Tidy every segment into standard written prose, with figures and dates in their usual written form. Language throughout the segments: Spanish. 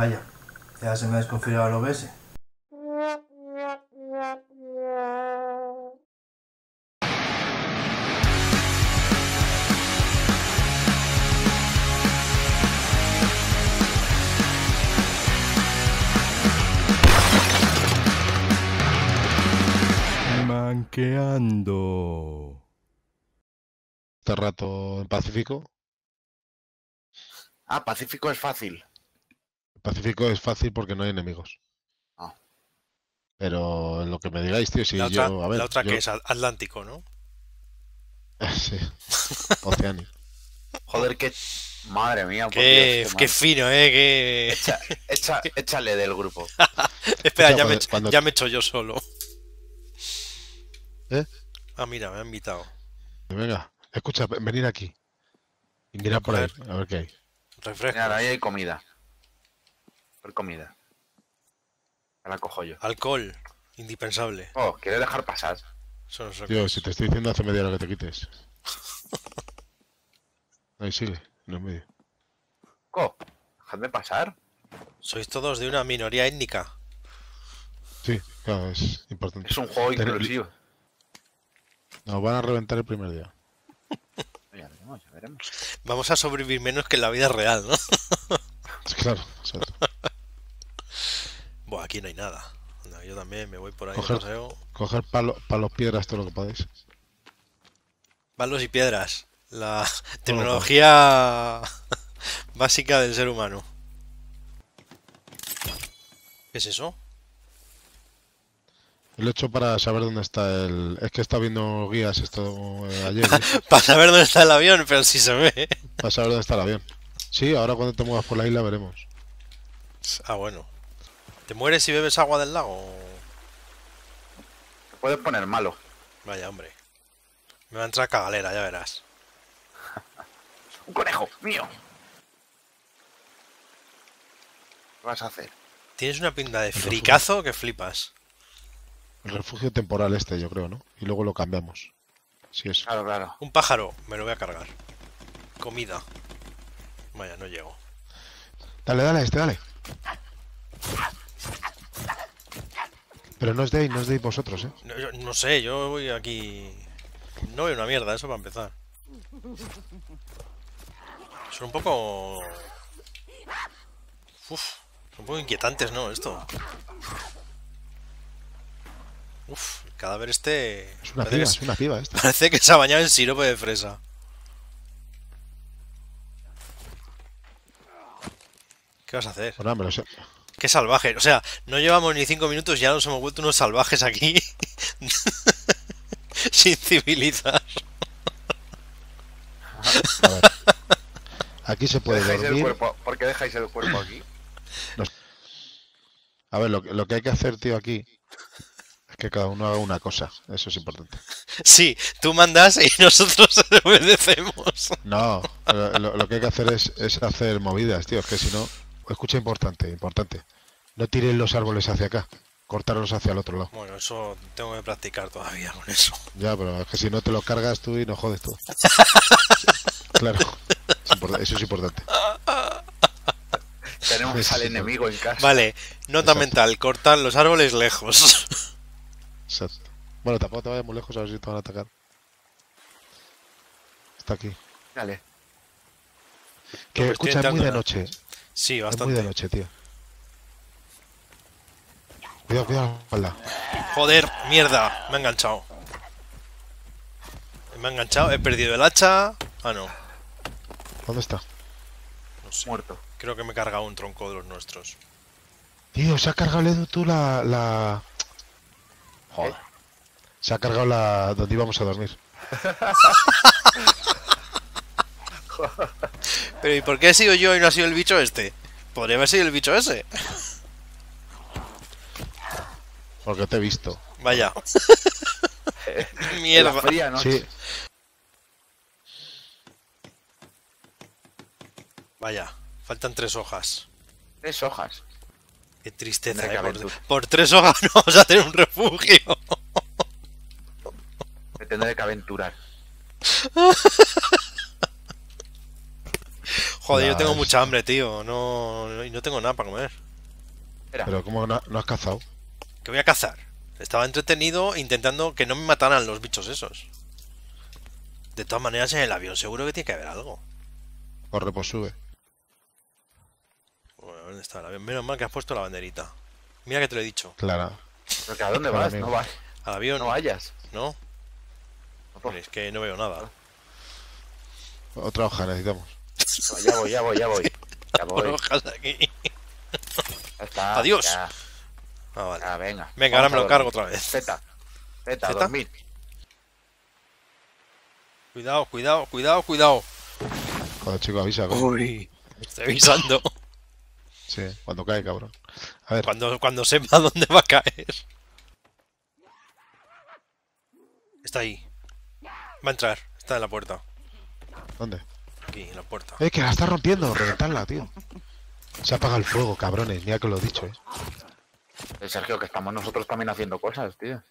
Vaya, ya se me ha desconfigurado el OBS. Manqueando. Este rato el Pacífico. Ah, Pacífico es fácil. Pacífico es fácil porque no hay enemigos. Ah. Pero en lo que me digáis, tío, si la otra, yo... A ver, la otra yo... que es Atlántico, ¿no? Sí. Oceánico. Joder, qué... Madre mía. Por Dios, qué fino, ¿eh? Qué... Échale del grupo. Espera, ya me echo yo solo. ¿Eh? Ah, mira, me ha invitado. Venga, escucha, venid aquí. Y mirad por ahí, a ver qué hay. Refresco. Mirad, ahí hay comida. Por comida. La cojo yo. Alcohol, indispensable. Oh, ¿quieres dejar pasar? Tío, si te estoy diciendo hace media hora que te quites. Ahí sigue, no es medio. Co, dejadme pasar. Sois todos de una minoría étnica. Sí, claro, es importante. Es un juego inclusivo. Nos van a reventar el primer día. Ya veremos, ya veremos. Vamos a sobrevivir menos que en la vida real, ¿no? Claro, exacto. Buah, aquí no hay nada. No, yo también me voy por ahí. Coger palos, piedras, todo lo que podáis. Palos y piedras. La tecnología básica del ser humano. ¿Qué es eso? Lo he hecho para saber dónde está el... Es que he estado viendo guías esto ayer. Para saber dónde está el avión, pero sí se ve. Para saber dónde está el avión. Sí, ahora cuando te muevas por la isla veremos. Ah, bueno. ¿Te mueres si bebes agua del lago? Te puedes poner malo. Vaya, hombre. Me va a entrar cagalera, ya verás. ¡Un conejo! ¡Mío! ¿Qué vas a hacer? Tienes una pinta de fricazo que flipas. El refugio temporal este, yo creo, ¿no? Y luego lo cambiamos. Sí, es. Claro, claro. Un pájaro, me lo voy a cargar. Comida. Vaya, no llego. Dale, dale, dale. Pero no os deis vosotros, ¿eh? No, yo, no sé, yo voy aquí... No veo una mierda, eso para empezar. Son un poco... Uf, son un poco inquietantes, ¿no? Esto. Uf, el cadáver este... Es una piba esta. Parece que se ha bañado en sirope de fresa. ¿Qué vas a hacer? Bueno, me lo sé. Qué salvaje. O sea, no llevamos ni 5 minutos y ya nos hemos vuelto unos salvajes aquí. Sin civilizar. A ver. Aquí se puede dormir. ¿Por qué dejáis el cuerpo aquí? A ver, lo que hay que hacer, tío, aquí... Que cada uno haga una cosa, eso es importante. Sí, tú mandas y nosotros obedecemos. No, lo que hay que hacer es hacer movidas, tío, es que si no... Escucha, importante. No tiren los árboles hacia acá, cortarlos hacia el otro lado. Bueno, eso tengo que practicar todavía con eso. Ya, pero es que si no te los cargas tú y no jodes tú. Claro, eso es importante. Tenemos al enemigo en casa. Vale, nota mental, cortar los árboles lejos. Exacto. Bueno, tampoco te vayas muy lejos, a ver si te van a atacar. Está aquí. Dale. Que no, escucha, es muy de noche. Sí, bastante. Es muy de noche, tío. Cuidado, cuidado la espalda. Joder, mierda. Me ha enganchado. Me ha enganchado. He perdido el hacha. Ah, no. ¿Dónde está? No sé. Muerto. Creo que me he cargado un tronco de los nuestros. Tío, se ha cargado el Edu tú la... Joder. Se ha cargado la... donde íbamos a dormir. Pero ¿y por qué he sido yo y no ha sido el bicho este? Podría haber sido el bicho ese. Porque te he visto. Vaya. Mierda. La fría noche. Sí. Vaya, faltan 3 hojas. 3 hojas. Qué tristeza, por 3 hojas no vamos a tener un refugio. Me tendré que aventurar. Joder, yo tengo mucha hambre, tío. No tengo nada para comer. Espera. Pero ¿cómo no has cazado? Que voy a cazar. Estaba entretenido intentando que no me mataran los bichos esos. De todas maneras, en el avión seguro que tiene que haber algo. Corre, pues sube. Bueno, ¿dónde está el avión? Menos mal que has puesto la banderita. Mira que te lo he dicho. Claro. Porque ¿a dónde vas? No vas. Al avión. No vayas. No. Pero es que no veo nada. Otra hoja necesitamos. No, ya voy. Ya voy. Por hojas aquí. Está, adiós. Ya. Ah, vale. Ah, venga, ahora me lo cargo otra vez. Zeta, dormir. Cuidado. Joder, chico, avisa. Uy, me estoy avisando. Sí, cuando cae, cabrón. A ver. Cuando sepa dónde va a caer. Está ahí. Va a entrar. Está en la puerta. ¿Dónde? Aquí, en la puerta. Es que la está rompiendo. Reventadla, tío. Se apaga el fuego, cabrones. Mira que lo he dicho, eh. Sergio, que estamos nosotros también haciendo cosas, tío.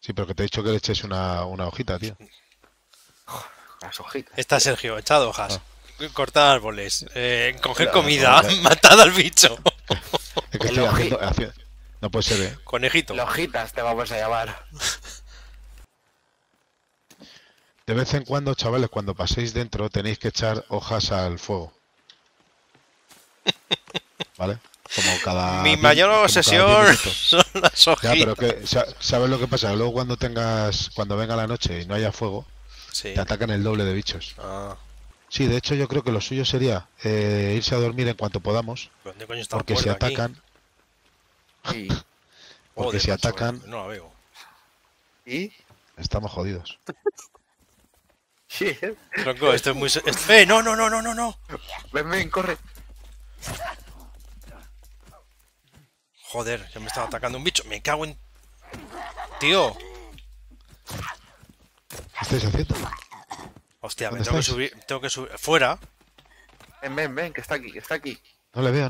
Sí, pero que te he dicho que le eches una hojita, tío. Las hojitas. Está Sergio, echad hojas. Ah. Cortad árboles. Coger comida. Matad al bicho. Es que estoy haciendo... No puede ser, eh. Conejito. Las hojitas te vamos a llamar. De vez en cuando, chavales, cuando paséis dentro, tenéis que echar hojas al fuego. ¿Vale? Como cada... Mi mayor obsesión son las hojitas. Ya, pero que, ¿sabes lo que pasa? Luego cuando venga la noche y no haya fuego, sí, te atacan el doble de bichos. Ah. Sí, de hecho yo creo que lo suyo sería irse a dormir en cuanto podamos. ¿Dónde coño está? Porque si atacan... Sí. Porque si atacan... No la veo. ¿Y? Estamos jodidos. Sí. Tronco, esto es muy... No. Ven, corre. Joder, ya me estaba atacando un bicho. Me cago en... Tío. ¿Qué estáis haciendo? Hostia, me tengo que subir. Fuera. Ven, que está aquí, No le veo.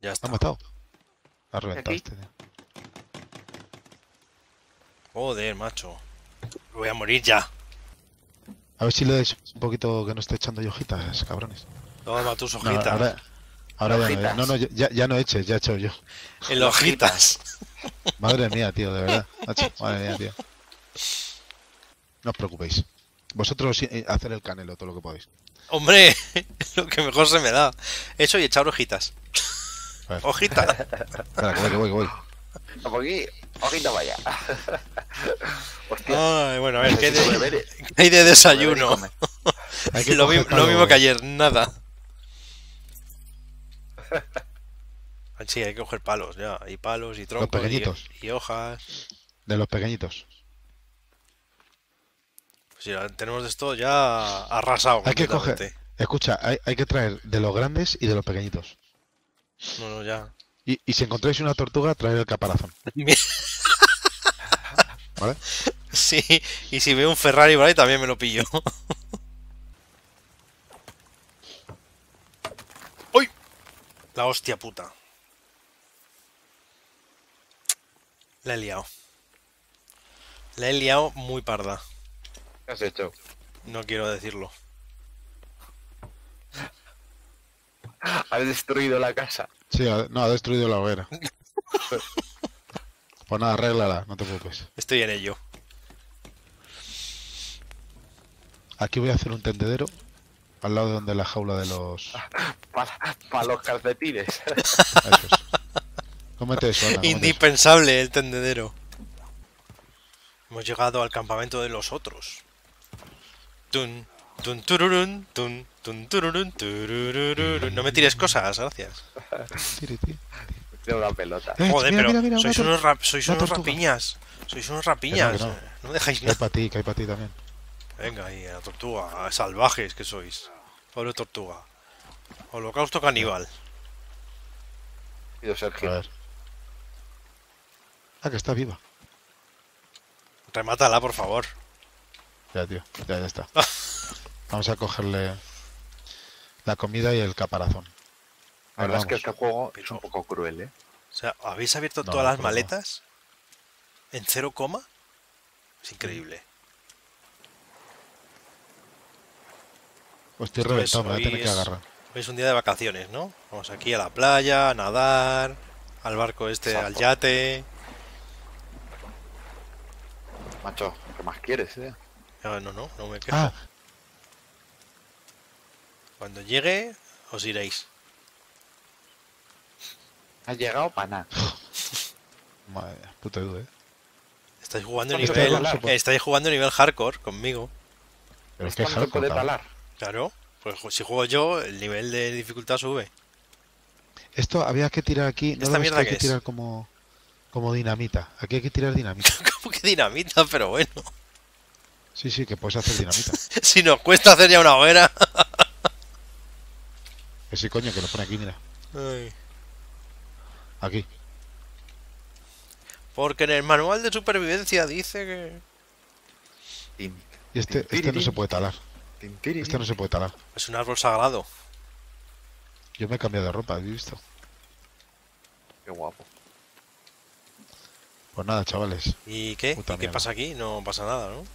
Ya está. Me ha matado. Ha reventado este, tío. Joder, macho. Voy a morir ya. A ver si le dais un poquito que no esté echando yo hojitas, cabrones. Toma tus hojitas. No, ahora ya no, ya no eches, ya he hecho yo. En hojitas. Madre mía, tío, de verdad. Madre mía, tío. No os preocupéis. Vosotros hacer el canelo todo lo que podéis. Hombre, lo que mejor se me da. Eso y echar hojitas. Hojitas. Espera, que voy. Hojita vaya. Hostia. Ay, bueno, a ver, ¿qué hay de desayuno? Hay que lo mismo que ayer, nada. Sí, hay que coger palos, ya. Y palos, y troncos, y hojas. De los pequeñitos. Pues sí, tenemos esto ya arrasado. Hay que coger... Escucha, hay que traer de los grandes y de los pequeñitos. No, ya. Y si encontráis una tortuga, traed el caparazón. ¿Vale? Sí, y si veo un Ferrari por ahí, también me lo pillo. ¡Uy! La hostia puta. La he liado. La he liado muy parda. ¿Qué has hecho? No quiero decirlo. Ha destruido la casa. Sí, no, ha destruido la hoguera. Pues nada, arréglala, no te preocupes. Estoy en ello. Aquí voy a hacer un tendedero al lado de donde la jaula de los... Para los calcetines. Eso es. Cómete eso, Ana. Indispensable el tendedero. Hemos llegado al campamento de los otros. Tun, tun, tururun, tun. No me tires cosas, gracias. Tengo una pelota. Joder, mira, sois unos rapiñas. No dejáis nada. Que hay para ti también. Venga, y a la tortuga. Salvajes que sois. Pobre tortuga. Holocausto caníbal. Sergio. A ver. Ah, que está viva. Remátala, por favor. Ya, tío. Ya está. Vamos a cogerle... La comida y el caparazón. La verdad es que este juego es un poco cruel, ¿eh? O sea, ¿habéis abierto todas las maletas? ¿En 0, coma? Es increíble. Pues estoy reventado, me voy a tener que agarrar. Hoy es un día de vacaciones, ¿no? Vamos aquí a la playa, a nadar, al barco este, Exacto. al yate. Macho, ¿qué más quieres, eh? No me quejo. Ah. Cuando llegue, os iréis. Has llegado para nada. Madre puta Edu, eh. Estáis jugando, nivel hardcore conmigo. Pero es que hardcore puede palar. Claro, pues si juego yo, el nivel de dificultad sube. Esto había que tirar aquí. No, esta mierda que hay que tirar como dinamita. Aquí hay que tirar dinamita. ¿Cómo que dinamita? Pero bueno. Sí, sí, que puedes hacer dinamita. Si nos cuesta hacer ya una hoguera. Ese coño que lo pone aquí, mira. Ay. Aquí. Porque en el manual de supervivencia dice que... Y este no se puede talar. Este no se puede talar. Es un árbol sagrado. Yo me he cambiado de ropa, ¿habéis visto? Qué guapo. Pues nada, chavales. ¿Y qué? ¿Y qué pasa aquí? No pasa nada, ¿no?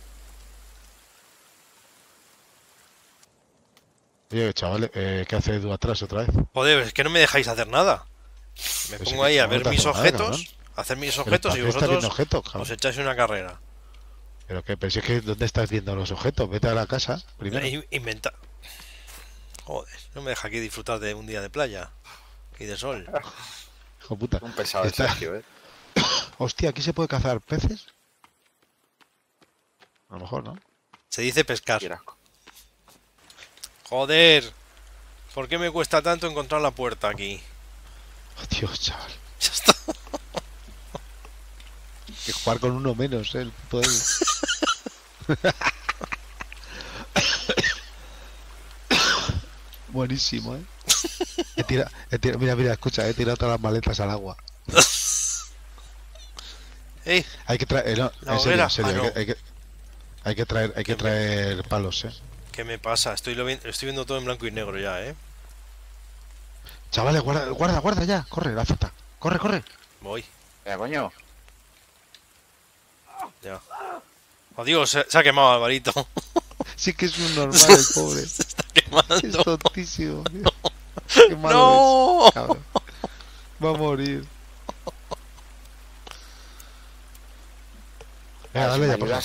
Oye, chavales, ¿qué hace Edu atrás otra vez? Joder, es que no me dejáis hacer nada. Me pongo ahí a ver mis objetos, hacer mis objetos y vosotros os echáis una carrera. Pero que penséis que ¿dónde estás viendo los objetos? Vete a la casa primero. Inventa. Joder, no me deja aquí disfrutar de un día de playa y de sol. Hijo puta. Un pesado de Sergio, eh. Hostia, ¿aquí se puede cazar peces? A lo mejor, ¿no? Se dice pescar. Joder, ¿por qué me cuesta tanto encontrar la puerta aquí? Oh, Dios, chaval. Ya está. Hay que jugar con uno menos, el puto Edu. Buenísimo, eh. Mira, escucha, he tirado todas las maletas al agua. Ey, hay que traer, no, en serio, hay que traer palos, eh. ¿Qué me pasa? Estoy viendo todo en blanco y negro ya, ¿eh? Chavales, guarda ya. Corre, la fruta. Corre. Voy. ¿Qué coño? Ya. Adiós, se ha quemado Alvarito. Sí que es un normal el pobre. Se está quemando. Es tontísimo. No. Qué malo es, cabrón. Va a morir. Venga, dale ya, por favor.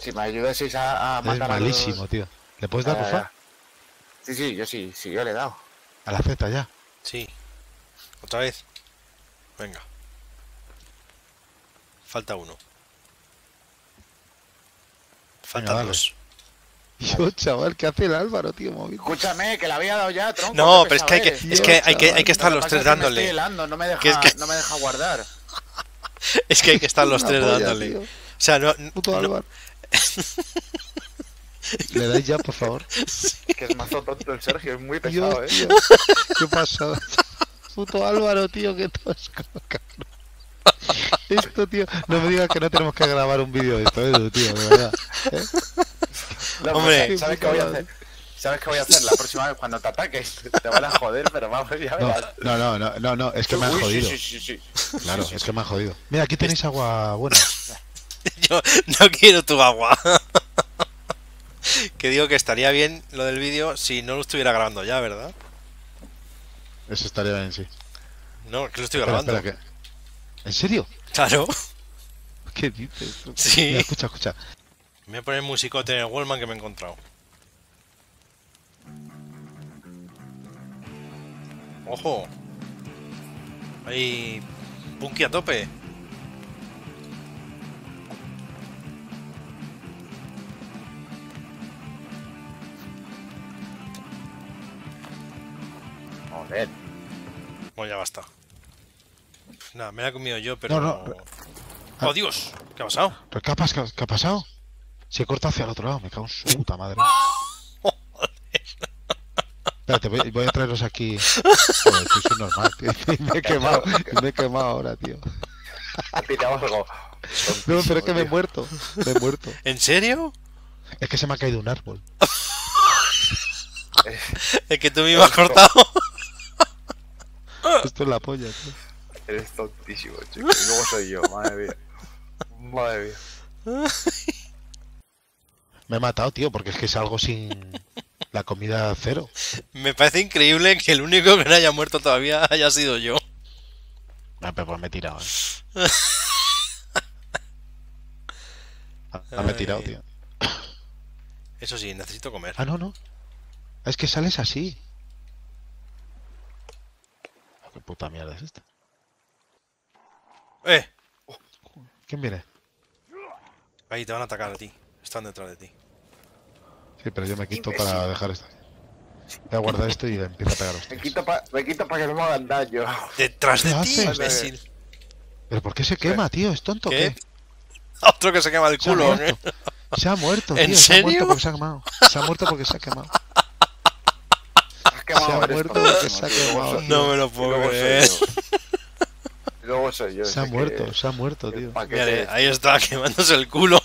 Si me ayudaseis a matar a los... Es malísimo, tío. ¿Le puedes dar, por favor? Sí, yo le he dado. ¿A la Z ya? Sí. ¿Otra vez? Venga. Falta uno. Falta dos. Yo, chaval, ¿qué hace el Álvaro, tío? Escúchame, que la había dado ya, tronco. No, pero es que hay que estar los tres dándole. No me deja guardar. Es que hay que estar los tres dándole. O sea, puto Álvaro. ¿Le dais ya, por favor? Sí. Que es mazo tonto el Sergio, es muy pesado, Dios, ¿eh? Tío. ¿Qué pasó? Puto Álvaro, tío, qué tosco, cabrón. Esto, tío, no me digas que no tenemos que grabar un vídeo de esto, Edu, tío, de verdad. ¿Eh? No, hombre, pues, ¿sabes qué voy a hacer? ¿Sabes qué voy a hacer? La próxima vez cuando te ataques te van a joder, pero vamos, ya verás. No, es que me han jodido. Sí. Claro, es que me han jodido. Mira, aquí tenéis agua buena. Yo no quiero tu agua. Que digo que estaría bien lo del vídeo si no lo estuviera grabando ya, ¿verdad? Eso estaría bien, sí. No, que lo estoy grabando. Espera, ¿en serio? Claro. ¿Qué dices? Sí. Mira, escucha. Me voy a poner musicote en el Wallman que me he encontrado. ¡Ojo! Ahí... Punky a tope. Joder. Bueno, ya basta. Nada, me la he comido yo, pero... No. ¡Oh, Dios! ¿Qué ha pasado? ¿Pero qué ha pasado? Se corta hacia el otro lado, me cago en su puta madre. Espérate, voy a traeros aquí... Joder, esto es un normal, tío. Me he quemado ahora, tío. Ha tirado algo. No, pero es que me he muerto. ¿En serio? Es que se me ha caído un árbol. Es que tú me has cortado. Esto es la polla, tío. Eres tontísimo, chico. Y luego soy yo, madre mía. Me he matado, tío, porque es que salgo sin... la comida cero. Me parece increíble que el único que no haya muerto todavía haya sido yo. Ah, pero pues me he tirado, ¿eh? Me he tirado, tío. Eso sí, necesito comer. Ah, no, no. Es que sales así. ¿Qué puta mierda es esta? ¡Eh! ¿Quién viene? Ahí te van a atacar a ti. Están detrás de ti. Sí, pero yo me quito para dejar esto. Voy a guardar esto y le empiezo a pegar a usted. Me quito para que no me hagan daño. Detrás de ti, imbécil. ¿Pero por qué se quema, tío? ¿Es tonto o qué? Otro que se quema el culo, ¿eh? Se ha muerto, tío. ¿En serio? Se ha muerto porque se ha quemado. Se ha muerto porque se ha quemado. Se ha muerto porque se ha quemado. No me lo puedo creer. Luego soy yo. Se ha muerto, se ha muerto, tío. Ahí está, quemándose el culo.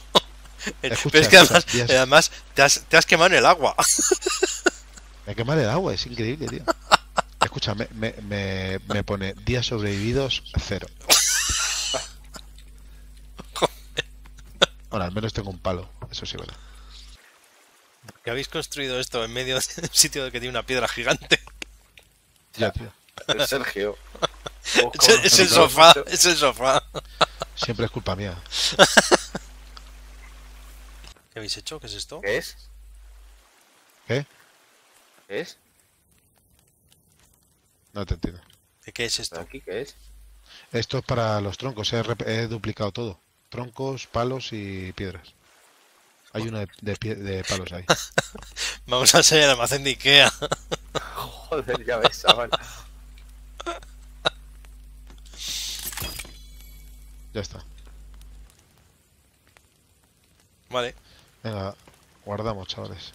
Escucha, es que además, te has quemado en el agua. Me he quemado el agua, es increíble, tío. Escucha, me pone días sobrevividos 0. Bueno, al menos tengo un palo, eso sí, ¿verdad? ¿Por qué habéis construido esto en medio de un sitio que tiene una piedra gigante? Ya, tío. El Sergio. Es el sofá, es el sofá. Siempre es culpa mía. ¿Qué habéis hecho? ¿Qué es esto? ¿Qué es? ¿Qué? ¿Qué es? No te entiendo. ¿Qué es esto? ¿Aquí qué es? Esto es para los troncos, he duplicado todo. Troncos, palos y piedras. Hay una de palos ahí. Vamos a hacer el almacén de Ikea. Joder, ya ves, ahora. Ya está. Vale. Venga, guardamos, chavales.